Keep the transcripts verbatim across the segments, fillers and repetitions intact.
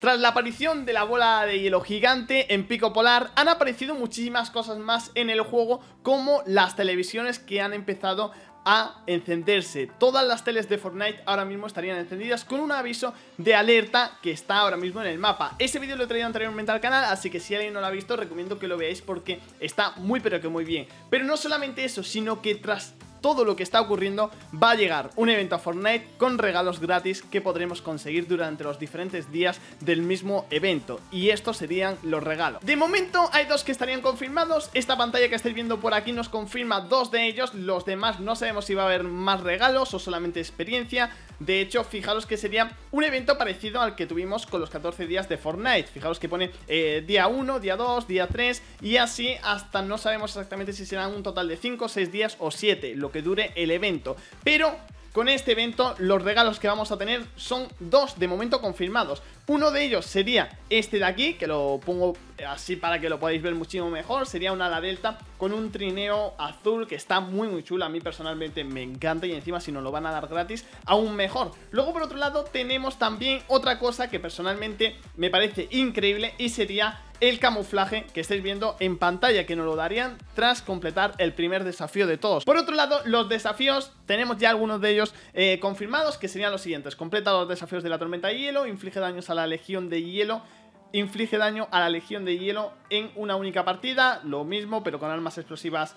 Tras la aparición de la bola de hielo gigante en Pico Polar, han aparecido muchísimas cosas más en el juego, como las televisiones que han empezado a encenderse. Todas las teles de Fortnite ahora mismo estarían encendidas con un aviso de alerta que está ahora mismo en el mapa. Ese vídeo lo he traído anteriormente al canal, así que si alguien no lo ha visto, recomiendo que lo veáis porque está muy pero que muy bien. Pero no solamente eso, sino que tras todo lo que está ocurriendo, va a llegar un evento a Fortnite con regalos gratis que podremos conseguir durante los diferentes días del mismo evento, y estos serían los regalos. De momento hay dos que estarían confirmados, esta pantalla que estáis viendo por aquí nos confirma dos de ellos, los demás no sabemos si va a haber más regalos o solamente experiencia. De hecho, fijaros que sería un evento parecido al que tuvimos con los catorce días de Fortnite. Fijaros que pone eh, día uno, día dos, día tres y así hasta no sabemos exactamente si serán un total de cinco, seis días o siete, lo que dure el evento. Pero con este evento los regalos que vamos a tener son dos de momento confirmados. Uno de ellos sería este de aquí, que lo pongo así para que lo podáis ver muchísimo mejor. Sería una ala delta con un trineo azul que está muy muy chula. A mí personalmente me encanta y encima si nos lo van a dar gratis aún mejor. Luego por otro lado tenemos también otra cosa que personalmente me parece increíble y sería el camuflaje que estáis viendo en pantalla, que nos lo darían tras completar el primer desafío de todos. Por otro lado, los desafíos, tenemos ya algunos de ellos eh, confirmados, que serían los siguientes: completa los desafíos de la tormenta de hielo, inflige daños a la legión de hielo, inflige daño a la legión de hielo en una única partida, lo mismo pero con armas explosivas.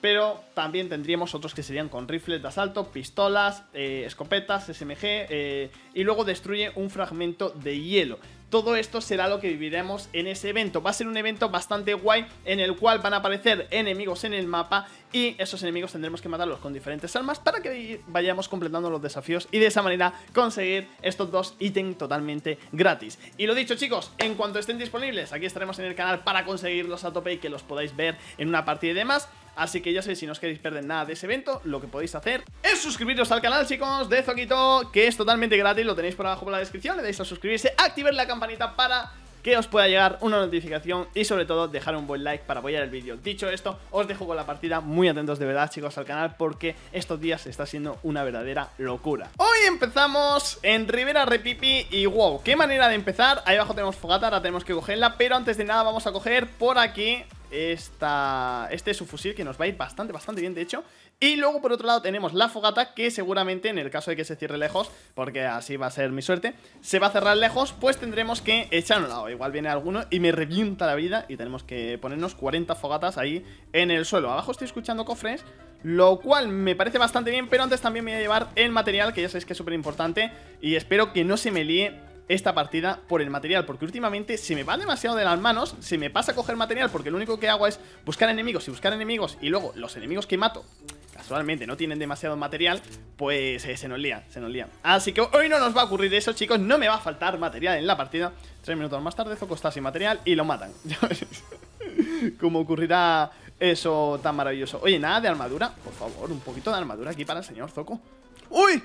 Pero también tendríamos otros que serían con rifles de asalto, pistolas, eh, escopetas, S M G, eh, y luego destruye un fragmento de hielo. Todo esto será lo que viviremos en ese evento. Va a ser un evento bastante guay en el cual van a aparecer enemigos en el mapa y esos enemigos tendremos que matarlos con diferentes armas para que vayamos completando los desafíos y de esa manera conseguir estos dos ítems totalmente gratis. Y lo dicho, chicos, en cuanto estén disponibles aquí estaremos en el canal para conseguirlos a tope y que los podáis ver en una partida y demás. Así que ya sabéis, si no os queréis perder nada de ese evento, lo que podéis hacer es suscribiros al canal, chicos, de Zoquito, que es totalmente gratis, lo tenéis por abajo en la descripción, le dais a suscribirse, activar la campanita para que os pueda llegar una notificación y sobre todo dejar un buen like para apoyar el vídeo. Dicho esto, os dejo con la partida, muy atentos de verdad, chicos, al canal porque estos días está siendo una verdadera locura. Hoy empezamos en Rivera Repipi y wow, qué manera de empezar. Ahí abajo tenemos fogata, ahora tenemos que cogerla, pero antes de nada vamos a coger por aquí esta, este subfusil que nos va a ir bastante, bastante bien, de hecho. Y luego por otro lado tenemos la fogata, que seguramente en el caso de que se cierre lejos, porque así va a ser mi suerte, se va a cerrar lejos, pues tendremos que echar a un lado. Igual viene alguno y me revienta la vida y tenemos que ponernos cuarenta fogatas ahí en el suelo. Abajo estoy escuchando cofres, lo cual me parece bastante bien, pero antes también me voy a llevar el material, que ya sabéis que es súper importante, y espero que no se me líe esta partida por el material, porque últimamente se me va demasiado de las manos, se me pasa a coger material porque lo único que hago es buscar enemigos y buscar enemigos, y luego los enemigos que mato casualmente no tienen demasiado material, pues eh, se nos lía, se nos lía. Así que hoy no nos va a ocurrir eso, chicos, no me va a faltar material en la partida. Tres minutos más tarde Zoko está sin material y lo matan. Como ocurrirá eso tan maravilloso. Oye, nada de armadura, por favor, un poquito de armadura aquí para el señor Zoko. ¡Uy!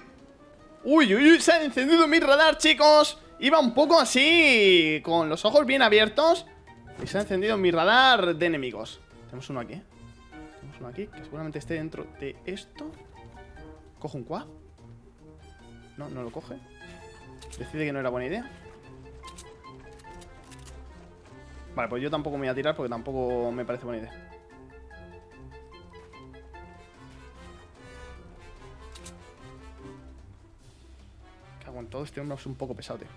¡Uy, uy, uy! Se ha encendido mi radar, chicos. Iba un poco así, con los ojos bien abiertos, y se ha encendido mi radar de enemigos. Tenemos uno aquí. Tenemos uno aquí, que seguramente esté dentro de esto. ¿Cojo un quad? No, no lo coge. Decide que no era buena idea. Vale, pues yo tampoco me voy a tirar porque tampoco me parece buena idea. Con todo, este hombre es un poco pesado, tío.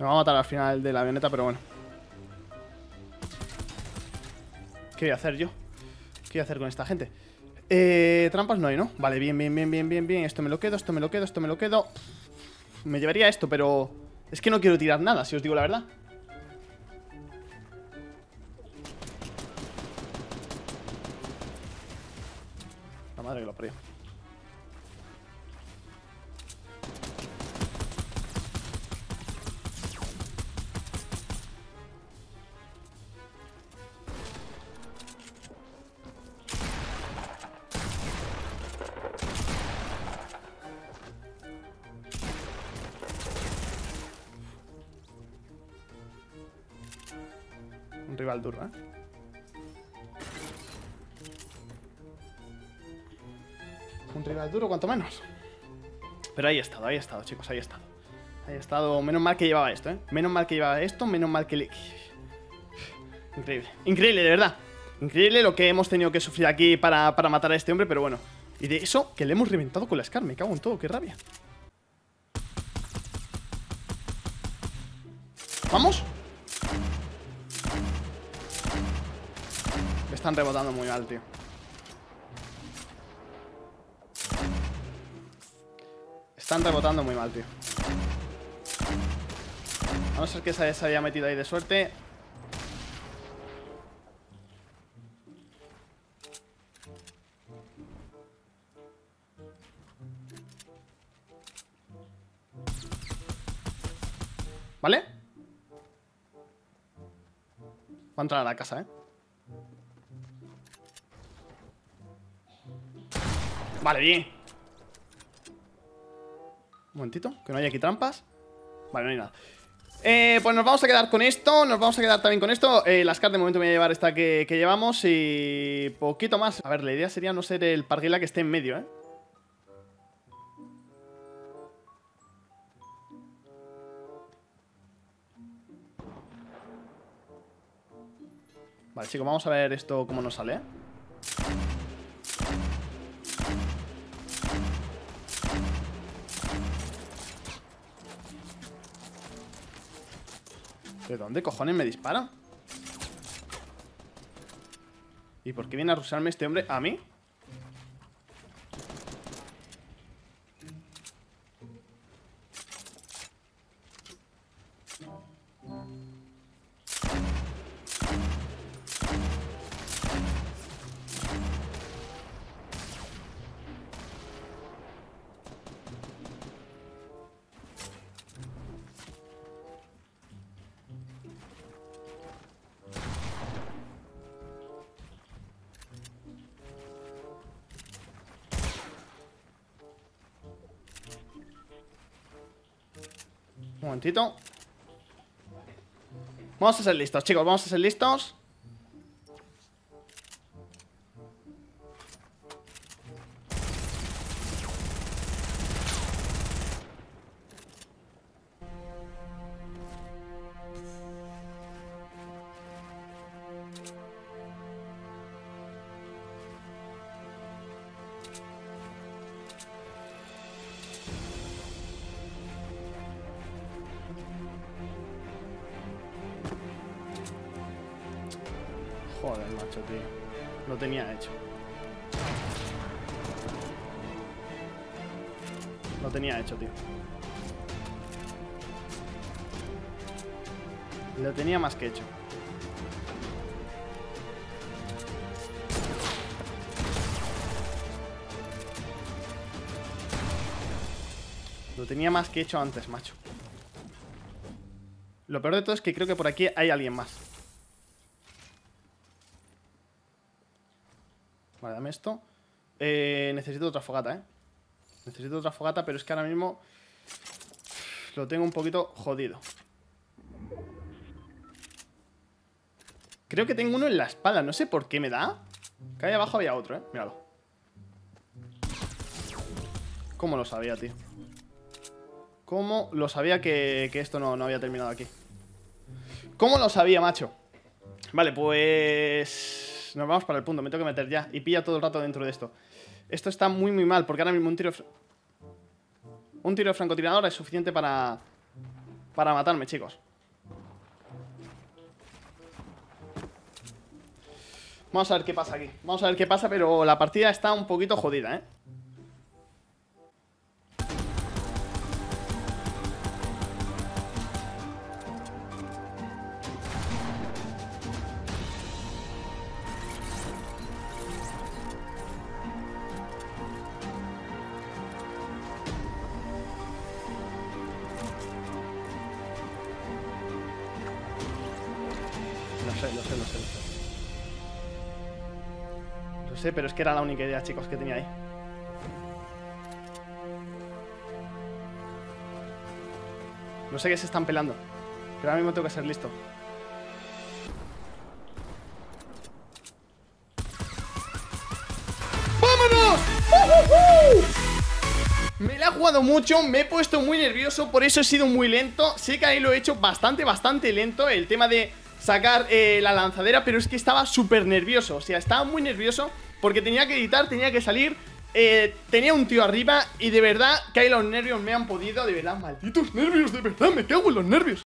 Me va a matar al final de la avioneta, pero bueno. ¿Qué voy a hacer yo? ¿Qué voy a hacer con esta gente? Eh, trampas no hay, ¿no? Vale, bien, bien, bien, bien, bien, bien. Esto me lo quedo, esto me lo quedo, esto me lo quedo. Me llevaría esto, pero es que no quiero tirar nada, si os digo la verdad. La madre que lo parió. un rival duro, ¿eh? Un rival duro, cuanto menos. Pero ahí he estado, ahí he estado, chicos, ahí he estado. Ahí he estado, menos mal que llevaba esto, ¿eh? Menos mal que llevaba esto, menos mal que... Le... Increíble, increíble, de verdad. Increíble lo que hemos tenido que sufrir aquí para, para matar a este hombre, pero bueno. Y de eso, que le hemos reventado con la Scar, me cago en todo, qué rabia. ¿Vamos? Me están rebotando muy mal, tío. Están rebotando muy mal, tío. A no ser que esa se haya metido ahí de suerte. ¿Vale? Va a entrar a la casa, ¿eh? Vale, bien. Un momentito, que no haya aquí trampas. Vale, no hay nada. Eh, pues nos vamos a quedar con esto. Nos vamos a quedar también con esto. Eh, las cartas de momento me voy a llevar esta que, que llevamos. Y poquito más. A ver, la idea sería no ser el parguela que esté en medio, ¿eh? Vale, chicos, vamos a ver esto cómo nos sale, ¿eh? ¿De dónde cojones me dispara? ¿Y por qué viene a rusharme este hombre a mí? Un momentito. Vamos a ser listos, chicos, vamos a ser listos. Joder, macho, tío. Lo tenía hecho. Lo tenía hecho, tío. Lo tenía más que hecho. Lo tenía más que hecho antes, macho. Lo peor de todo es que creo que por aquí hay alguien más. Vale, dame esto. Eh, necesito otra fogata, ¿eh? Necesito otra fogata, pero es que ahora mismo lo tengo un poquito jodido. Creo que tengo uno en la espalda. No sé por qué me da. Que ahí abajo había otro, ¿eh? Míralo. ¿Cómo lo sabía, tío? ¿Cómo lo sabía que, que esto no, no había terminado aquí? ¿Cómo lo sabía, macho? Vale, pues... nos vamos para el punto, me tengo que meter ya. Y pilla todo el rato dentro de esto. Esto está muy muy mal, porque ahora mismo un tiro de... un tiro de francotirador es suficiente para... para matarme, chicos. Vamos a ver qué pasa aquí. Vamos a ver qué pasa, pero la partida está un poquito jodida, ¿eh? Lo sé, lo sé, lo sé, lo sé. Lo sé, pero es que era la única idea, chicos, que tenía ahí. No sé qué se están pelando, pero ahora mismo tengo que ser listo. ¡Vámonos! ¡Uh, uh, uh! Me la he jugado mucho, me he puesto muy nervioso, por eso he sido muy lento. Sé que ahí lo he hecho bastante, bastante lento, el tema de sacar eh, la lanzadera, pero es que estaba súper nervioso. O sea, estaba muy nervioso porque tenía que editar, tenía que salir, eh, tenía un tío arriba y de verdad que ahí los nervios me han podido. De verdad, malditos nervios, de verdad, me cago en los nervios.